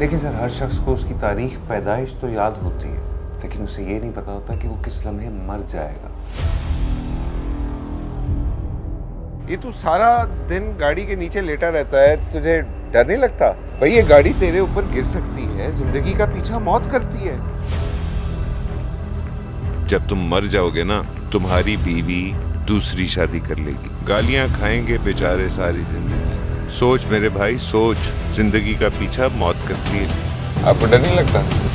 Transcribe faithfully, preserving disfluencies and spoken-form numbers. लेकिन सर, हर शख्स को उसकी तारीख पैदाइश तो याद होती है, लेकिन उसे ये नहीं पता होता कि वो किस लम्हे मर जाएगा। ये तू सारा दिन गाड़ी के नीचे लेटा रहता है, तुझे डर नहीं लगता? भाई ये गाड़ी तेरे ऊपर गिर सकती है, जिंदगी का पीछा मौत करती है। जब तुम मर जाओगे ना, तुम्हारी बीवी दूसरी शादी कर लेगी, गालियां खाएंगे बेचारे सारी जिंदगी। सोच मेरे भाई, सोच, जिंदगी का पीछा मौत करती है। आपको डर नहीं लगता?